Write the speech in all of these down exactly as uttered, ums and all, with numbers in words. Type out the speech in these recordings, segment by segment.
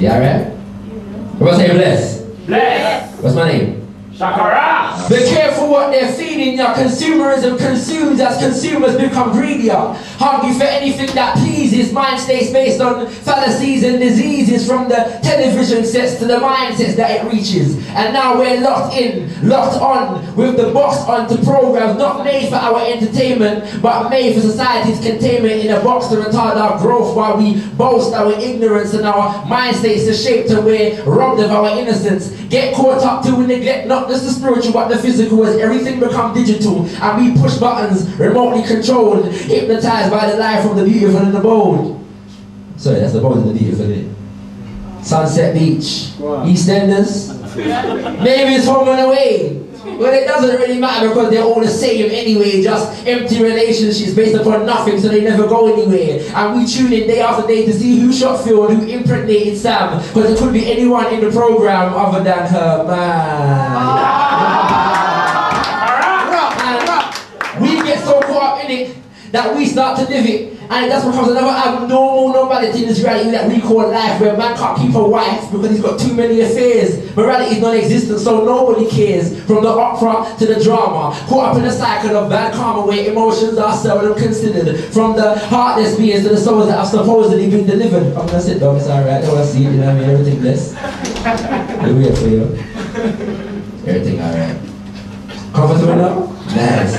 Yeah, right? Everyone say bless. Bless. What's my name? Shakara. Be careful what they're feeding ya. Consumerism consumes as consumers become greedier. Hungry for anything that pleases. Mind states based on fallacies and diseases, from the television sets to the mindsets that it reaches. And now we're locked in, locked on, with the box onto programs not made for our entertainment, but made for society's containment in a box to retard our growth while we boast our ignorance and our mind states are shaped to we're robbed of our innocence. Get caught up to neglect not just the spiritual but the physical, as everything become digital and we push buttons, remotely controlled, hypnotized by the life of the beautiful and the bold. Sorry, that's the bold and the beautiful, isn't it? Sunset Beach, wow. EastEnders, maybe it's Home and Away. Well, it doesn't really matter because they're all the same anyway, just empty relationships based upon nothing, so they never go anywhere. And we tune in day after day to see who shot Phil and who impregnated Sam, because it could be anyone in the program other than her man. Oh. We get so caught up in it that we start to live it. And that's what comes another abnormal normality in this reality that we call life, where man can't keep a wife because he's got too many affairs. Morality is non-existent, so nobody cares. From the opera to the drama, caught up in a cycle of bad karma where emotions are seldom considered. From the heartless beings to the souls that have supposedly been delivered. I'm gonna sit down, it's alright, I don't wanna see it, you know what I mean? Everything blessed. It'll be for you. Everything alright. Comfortable now? Nice.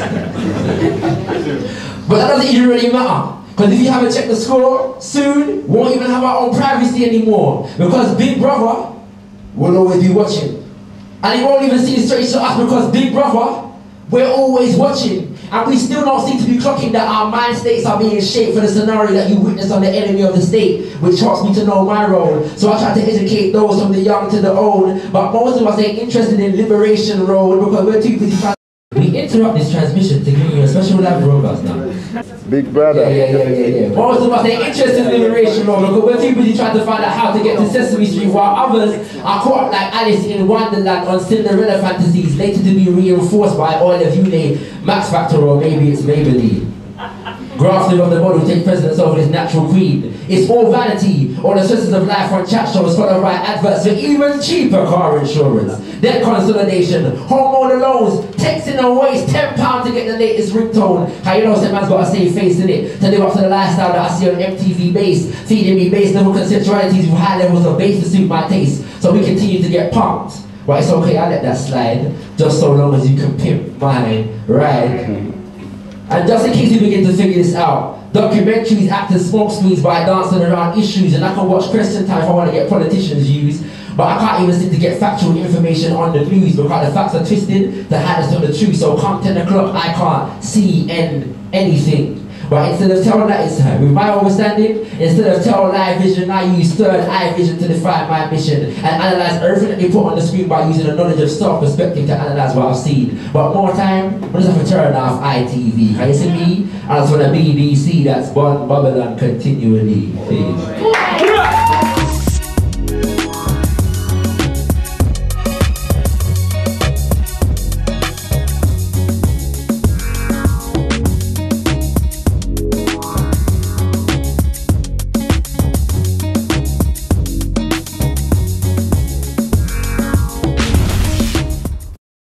But that doesn't even really matter. Because if you haven't checked the score, soon we won't even have our own privacy anymore. Because Big Brother will always be watching. And he won't even see straight to us because Big Brother, we're always watching. And we still don't seem to be clocking that our mind states are being shaped for the scenario that you witness on the enemy of the state, which helps me to know my role. So I try to educate those from the young to the old. But most of us ain't interested in liberation road because we're too busy trying. We interrupt this transmission to give you a special live broadcast now. Big Brother. Yeah, yeah, yeah, yeah, yeah. Most of us are interested in liberation road because we're too busy trying to find out how to get to Sesame Street, while others are caught up like Alice in Wonderland on Cinderella fantasies, later to be reinforced by oil of Ulay, Max Factor, or maybe it's Maybelline. Grafting of the model takes precedence over his natural creed. It's all vanity, all the stresses of life on chat shows followed by adverts for even cheaper car insurance. Debt consolidation, homeowner loans, texting and waste, ten pounds to get the latest ringtone. How you know that man's got a safe face in it, to live up to the lifestyle that I see on M T V base, feeding me base level conceptualities with high levels of base to suit my taste, so we continue to get pumped. But it's okay, I let that slide, just so long as you can pimp mine, right? And just in case you begin to figure this out, documentaries act as smokescreens by dancing around issues, and I can watch Question Time if I want to get politicians' views, but I can't even seem to get factual information on the news because the facts are twisted, the hide us from the truth, so come ten o'clock I can't see and anything. But instead of telling that it's her, with my understanding, instead of telling live vision, I use third eye vision to define my mission and analyze everything that they put on the screen by using the knowledge of self-perspective to analyze what I've seen. But more time, I'm just have to turn off I T V. Can you see me? And that's for the B B C, that's Bon Babylon continually. Please.